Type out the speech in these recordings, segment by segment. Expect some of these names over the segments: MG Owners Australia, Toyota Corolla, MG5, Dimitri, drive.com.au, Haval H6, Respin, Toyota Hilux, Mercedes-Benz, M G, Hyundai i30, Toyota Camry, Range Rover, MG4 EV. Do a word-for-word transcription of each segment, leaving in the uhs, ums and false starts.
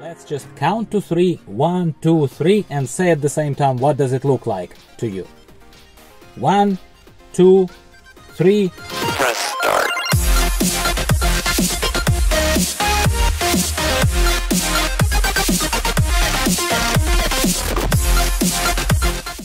Let's just count to three. One, two, three, and say at the same time what does it look like to you. One, two, three. Press start.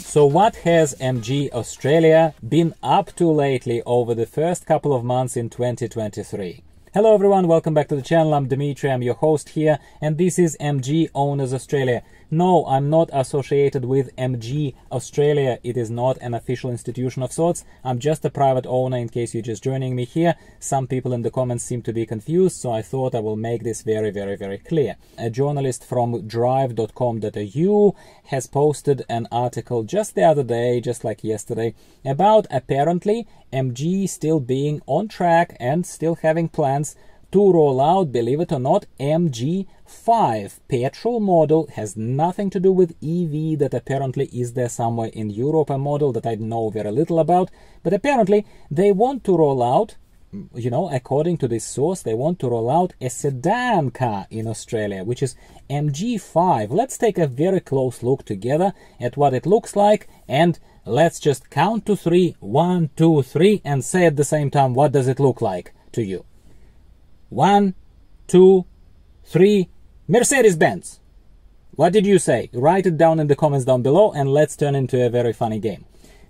So what has M G Australia been up to lately over the first couple of months in twenty twenty-three? Hello everyone, welcome back to the channel. I'm Dimitri, I'm your host here, and this is M G Owners Australia. No, I'm not associated with M G Australia. It is not an official institution of sorts. I'm just a private owner, in case you're just joining me here. Some people in the comments seem to be confused, so I thought I will make this very, very, very clear. A journalist from drive dot com dot A U has posted an article just the other day, just like yesterday, about apparently M G still being on track and still having plans to roll out, believe it or not, M G five petrol model. Has nothing to do with E V that apparently is there somewhere in Europe, a model that I know very little about, but apparently they want to roll out, you know, according to this source, they want to roll out a sedan car in Australia, which is M G five. Let's take a very close look together at what it looks like, and let's just count to three, one, two, three, and say at the same time what does it look like to you. One, two, three. Mercedes-Benz. What did you say? Write it down in the comments down below, and let's turn into a very funny game.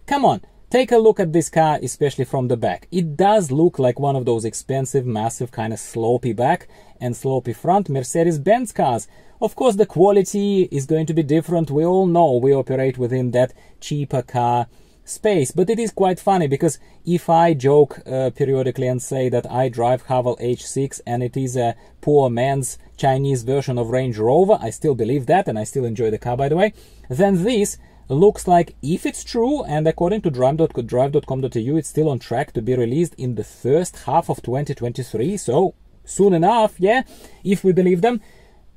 Come on, take a look at this car, especially from the back. It does look like one of those expensive, massive, kind of slopey back and slopey front Mercedes-Benz cars. Of course, the quality is going to be different. We all know we operate within that cheaper car space, but it is quite funny, because if I joke uh, periodically and say that I drive Haval H six and it is a poor man's Chinese version of Range Rover, I still believe that and I still enjoy the car, by the way, then this looks like, if it's true, and according to drive dot com dot A U it's still on track to be released in the first half of twenty twenty-three, so soon enough, yeah, if we believe them,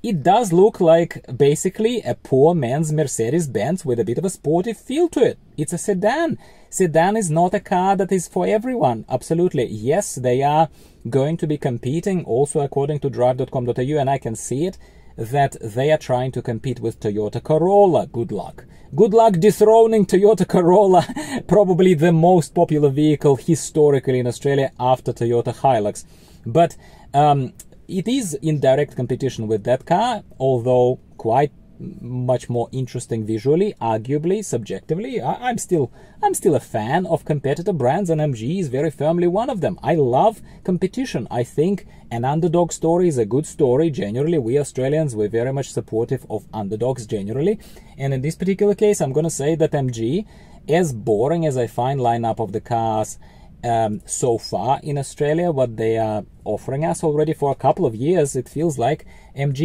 it does look like basically a poor man's Mercedes-Benz with a bit of a sporty feel to it. It's a sedan. Sedan is not a car that is for everyone. Absolutely. Yes, they are going to be competing also according to drive dot com dot A U, and I can see it, that they are trying to compete with Toyota Corolla. Good luck. Good luck dethroning Toyota Corolla, probably the most popular vehicle historically in Australia after Toyota Hilux. But um, it is in direct competition with that car, although quite much more interesting visually, arguably, subjectively. I, I'm still I'm still a fan of competitor brands, and M G is very firmly one of them. I love competition. I think an underdog story is a good story. Generally, we Australians, we're very much supportive of underdogs generally. And in this particular case, I'm going to say that M G, as boring as I find lineup of the cars Um, so far in Australia, what they are offering us already for a couple of years, it feels like M G,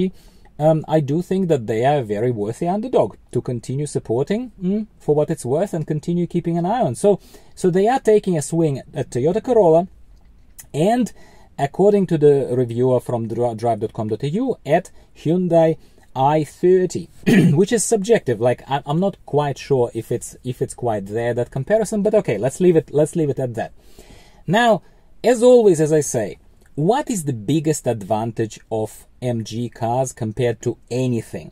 um, I do think that they are a very worthy underdog to continue supporting mm, for what it's worth and continue keeping an eye on. So, so they are taking a swing at Toyota Corolla, and according to the reviewer from drive dot com dot A U, at Hyundai i thirty, which is subjective. Like, I'm not quite sure if it's if it's quite there, that comparison, but okay, let's leave it let's leave it at that. Now, as always, as I say, what is the biggest advantage of M G cars compared to anything?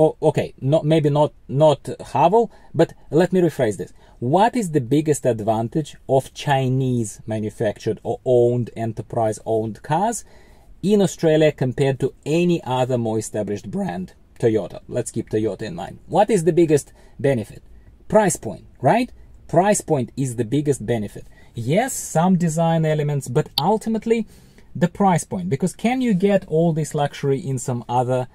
Oh, okay, not maybe not not Haval, but let me rephrase this. What is the biggest advantage of Chinese manufactured or owned, enterprise owned cars in Australia compared to any other more established brand? Toyota. Let's keep Toyota in mind. What is the biggest benefit? Price point, right? Price point is the biggest benefit. Yes, some design elements, but ultimately the price point. Because can you get all this luxury in some other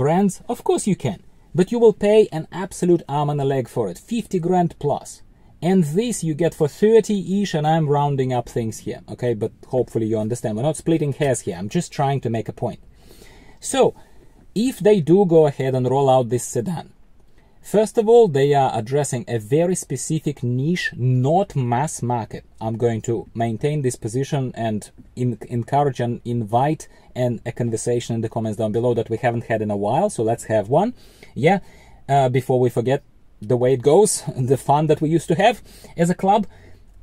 brands? Of course you can, but you will pay an absolute arm and a leg for it, fifty grand plus. And this you get for thirty-ish, and I'm rounding up things here, okay? But hopefully you understand. We're not splitting hairs here. I'm just trying to make a point. So, if they do go ahead and roll out this sedan, first of all, they are addressing a very specific niche, not mass market. I'm going to maintain this position and in, encourage and invite and a conversation in the comments down below that we haven't had in a while, so let's have one. Yeah, uh, before we forget the way it goes, the fun that we used to have as a club.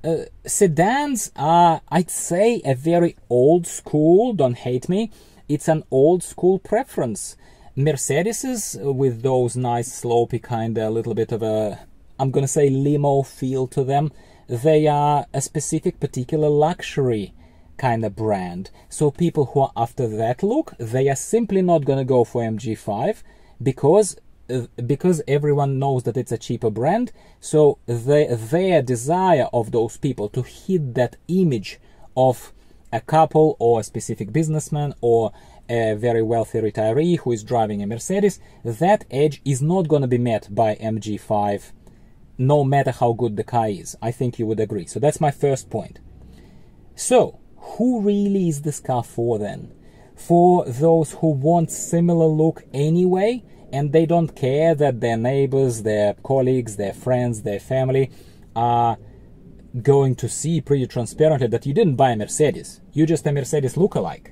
Uh, sedans are, I'd say, a very old school, don't hate me, it's an old school preference. Mercedes with those nice slopey kind of little bit of a, I'm gonna say, limo feel to them, they are a specific particular luxury kind of brand. So people who are after that look, they are simply not gonna go for M G five because because everyone knows that it's a cheaper brand. So they, their desire of those people to hit that image of a couple or a specific businessman or a very wealthy retiree who is driving a Mercedes, that edge is not going to be met by M G five, no matter how good the car is. I think you would agree. So that's my first point. So who really is this car for then? For those who want similar look anyway, and they don't care that their neighbors, their colleagues, their friends, their family are going to see pretty transparently that you didn't buy a Mercedes, you're just a Mercedes lookalike.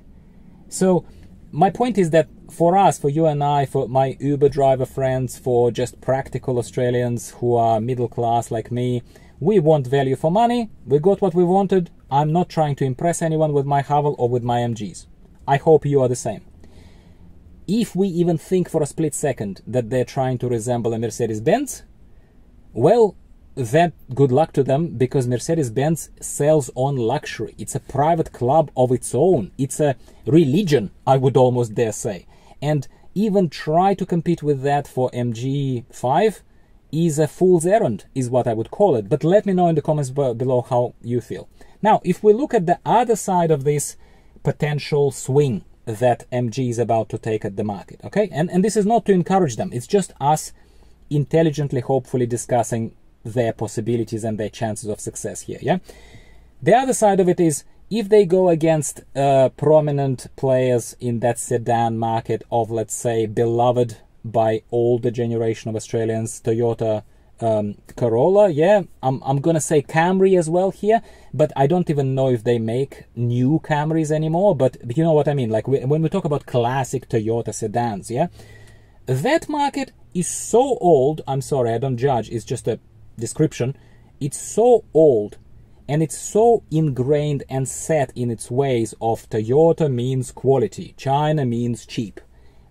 So my point is that for us, for you and I, for my Uber driver friends, for just practical Australians who are middle class like me, we want value for money. We got what we wanted. I'm not trying to impress anyone with my Haval or with my M Gs. I hope you are the same. If we even think for a split second that they're trying to resemble a Mercedes-Benz, well, that good luck to them, because Mercedes-Benz sells on luxury. It's a private club of its own. It's a religion, I would almost dare say. And even try to compete with that for M G five is a fool's errand, is what I would call it. But let me know in the comments below how you feel. Now, if we look at the other side of this potential swing that M G is about to take at the market, okay? And, and this is not to encourage them. It's just us intelligently, hopefully, discussing their possibilities and their chances of success here, yeah? The other side of it is, if they go against uh, prominent players in that sedan market of, let's say, beloved by older generation of Australians, Toyota um, Corolla, yeah? I'm, I'm gonna say Camry as well here, but I don't even know if they make new Camrys anymore, but you know what I mean, like we, when we talk about classic Toyota sedans, yeah? That market is so old, I'm sorry, I don't judge, it's just a description, it's so old and it's so ingrained and set in its ways of Toyota means quality, China means cheap,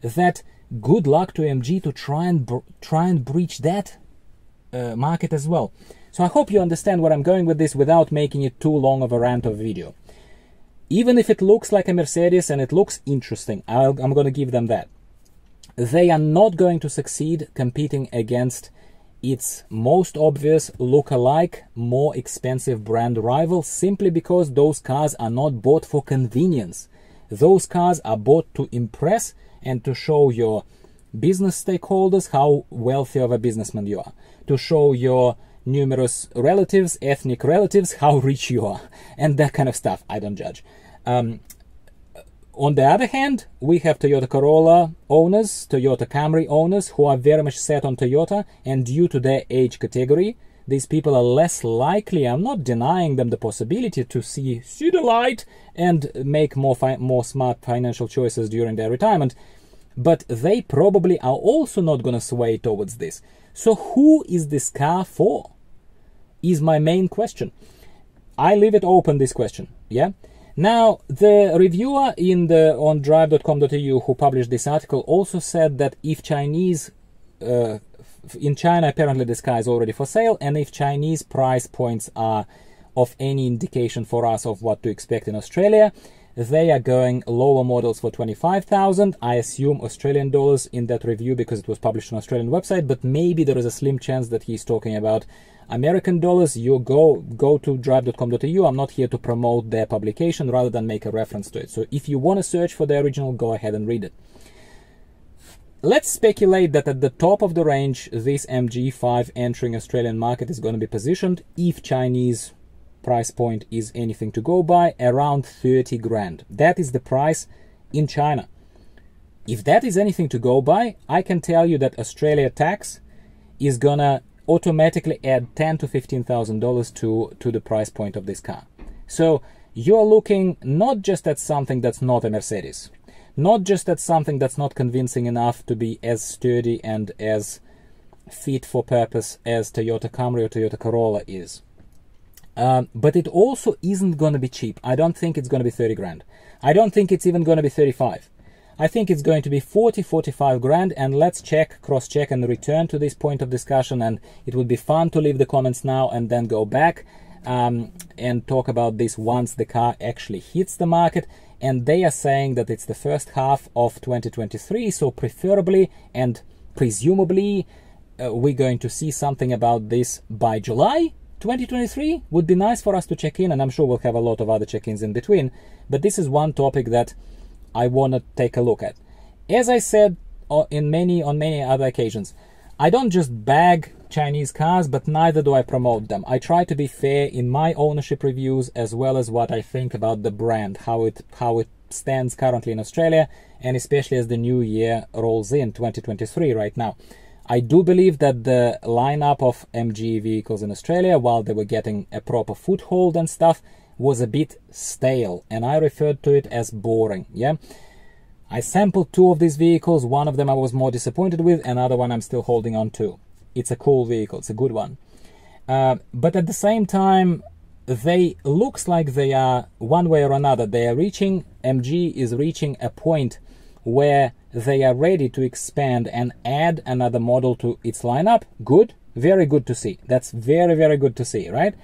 that good luck to M G to try and try and breach that uh, market as well. So I hope you understand where I'm going with this without making it too long of a rant of video. Even if it looks like a Mercedes and it looks interesting, I'll, I'm going to give them that. They are not going to succeed competing against its most obvious look-alike, more expensive brand rival, simply because those cars are not bought for convenience. Those cars are bought to impress and to show your business stakeholders how wealthy of a businessman you are, to show your numerous relatives, ethnic relatives, how rich you are, and that kind of stuff. I don't judge. Um, On the other hand, we have Toyota Corolla owners, Toyota Camry owners, who are very much set on Toyota, and due to their age category, these people are less likely, I'm not denying them the possibility to see, see the light and make more, fi more smart financial choices during their retirement, but they probably are also not going to sway towards this. So who is this car for? Is my main question. I leave it open, this question, yeah? Now, the reviewer in the on drive dot com dot A U who published this article also said that if Chinese, uh, in China apparently this car is already for sale, and if Chinese price points are of any indication for us of what to expect in Australia, they are going lower models for twenty-five thousand dollars. I assume Australian dollars in that review because it was published on Australian website, but maybe there is a slim chance that he's talking about American dollars. You go go to drive dot com dot A U. I'm not here to promote their publication rather than make a reference to it. So if you want to search for the original, go ahead and read it. Let's speculate that at the top of the range, this M G five entering Australian market is going to be positioned, if Chinese price point is anything to go by, around thirty grand. That is the price in China. If that is anything to go by, I can tell you that Australia tax is going to automatically add ten to fifteen thousand dollars to to the price point of this car. So you're looking not just at something that's not a Mercedes, not just at something that's not convincing enough to be as sturdy and as fit for purpose as Toyota Camry or Toyota Corolla is, um, but it also isn't going to be cheap. I don't think it's going to be thirty grand. I don't think it's even going to be thirty-five. I think it's going to be forty, forty-five grand, and let's check, cross-check and return to this point of discussion. And it would be fun to leave the comments now and then go back um, and talk about this once the car actually hits the market. And they are saying that it's the first half of twenty twenty-three, so preferably and presumably uh, we're going to see something about this by July twenty twenty-three. Would be nice for us to check in, and I'm sure we'll have a lot of other check-ins in between, but this is one topic that I want to take a look at. As I said in many on many other occasions, I don't just bag Chinese cars, but neither do I promote them. I try to be fair in my ownership reviews, as well as what I think about the brand, how it how it stands currently in Australia, and especially as the new year rolls in, twenty twenty-three right now. I do believe that the lineup of M G vehicles in Australia, while they were getting a proper foothold and stuff, was a bit stale, and I referred to it as boring. Yeah, I sampled two of these vehicles. One of them I was more disappointed with, another one I'm still holding on to. It's a cool vehicle, it's a good one, uh, but at the same time, they looks like they are, one way or another, they are reaching, M G is reaching a point where they are ready to expand and add another model to its lineup. Good, very good to see. That's very, very good to see, right?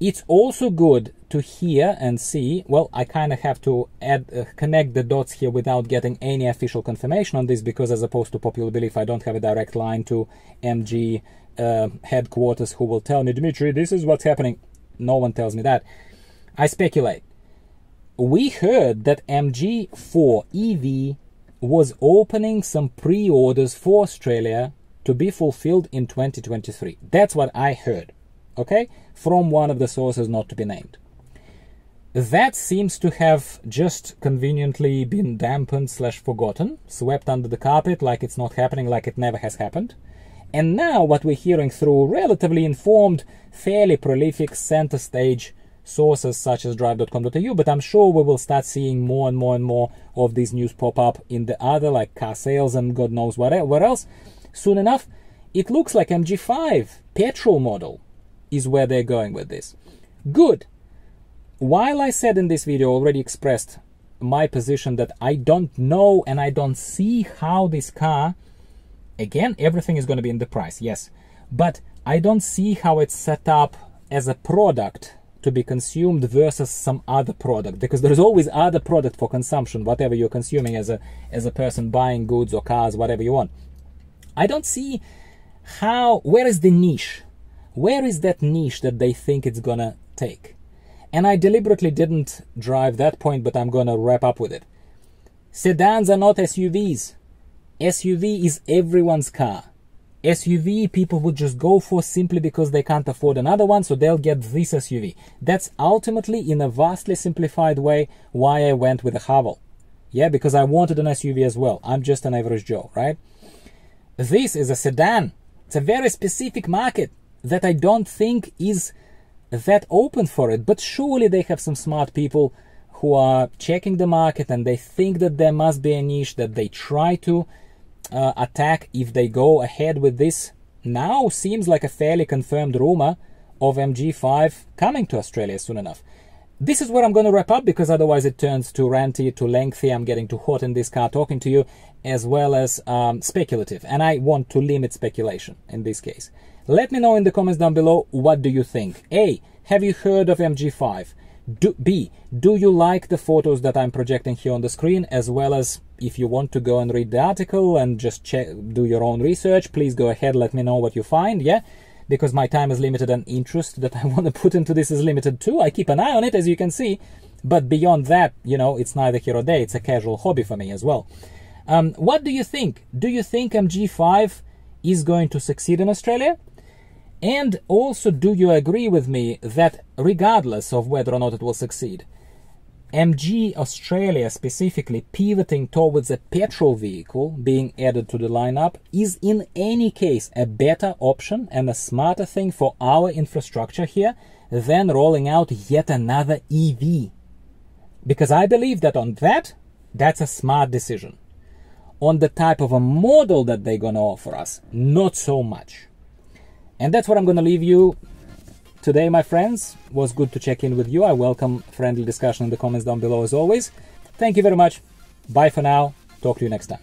It's also good to hear and see, well, I kind of have to add, uh, connect the dots here without getting any official confirmation on this, because as opposed to popular belief, I don't have a direct line to M G uh, headquarters who will tell me, Dimitri, this is what's happening. No one tells me that. I speculate. We heard that M G four E V was opening some pre-orders for Australia to be fulfilled in twenty twenty-three. That's what I heard, okay? From one of the sources not to be named. That seems to have just conveniently been dampened slash forgotten, swept under the carpet like it's not happening, like it never has happened. And now what we're hearing through relatively informed, fairly prolific center stage sources such as drive dot com dot A U, but I'm sure we will start seeing more and more and more of these news pop up in the other, like car sales and God knows where else. Soon enough, it looks like M G five petrol model is where they're going with this. Good. While I said in this video, already expressed my position that I don't know and I don't see how this car, again, everything is going to be in the price, yes, but I don't see how it's set up as a product to be consumed versus some other product, because there is always other product for consumption, whatever you're consuming as a as a person buying goods or cars, whatever you want. I don't see how, where is the niche? Where is that niche that they think it's gonna take? And I deliberately didn't drive that point, but I'm gonna wrap up with it. Sedans are not S U Vs. S U V is everyone's car. S U V people would just go for simply because they can't afford another one, so they'll get this S U V. That's ultimately, in a vastly simplified way, why I went with a Haval. Yeah, because I wanted an S U V as well. I'm just an average Joe, right? This is a sedan. It's a very specific market that I don't think is that open for it, but surely they have some smart people who are checking the market, and they think that there must be a niche that they try to Uh, attack if they go ahead with this. Now seems like a fairly confirmed rumor of M G five coming to Australia soon enough. This is where I'm going to wrap up, because otherwise it turns too ranty, too lengthy. I'm getting too hot in this car talking to you, as well as um, speculative, and I want to limit speculation in this case. Let me know in the comments down below, what do you think? A, have you heard of M G five? Do, B, do you like the photos that I'm projecting here on the screen, as well as if you want to go and read the article and just check, do your own research, please go ahead, let me know what you find, yeah? Because my time is limited and interest that I want to put into this is limited too. I keep an eye on it, as you can see, but beyond that, you know, it's neither here nor there, it's a casual hobby for me as well. Um, what do you think? Do you think M G five is going to succeed in Australia? And also, do you agree with me that regardless of whether or not it will succeed, M G Australia specifically pivoting towards a petrol vehicle being added to the lineup is in any case a better option and a smarter thing for our infrastructure here than rolling out yet another E V? Because I believe that on that, that's a smart decision. On the type of a model that they're going to offer us, not so much. And that's what I'm going to leave you today, my friends. It was good to check in with you. I welcome friendly discussion in the comments down below as always. Thank you very much. Bye for now. Talk to you next time.